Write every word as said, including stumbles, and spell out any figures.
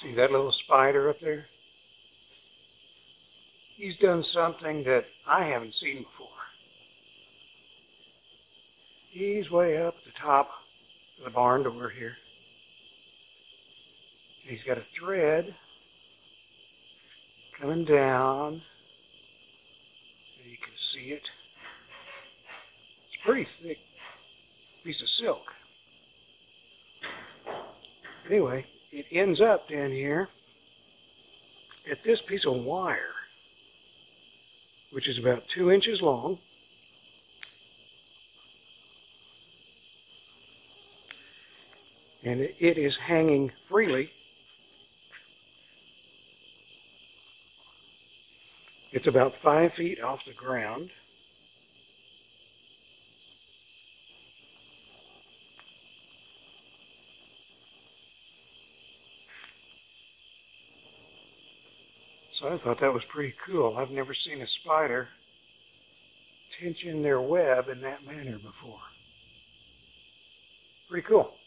See that little spider up there? He's done something that I haven't seen before. He's way up at the top of the barn door here. And he's got a thread coming down. You can see it. It's a pretty thick piece of silk. Anyway, it ends up down here at this piece of wire, which is about two inches long. And it is hanging freely. It's about five feet off the ground. So I thought that was pretty cool. I've never seen a spider tension their web in that manner before. Pretty cool.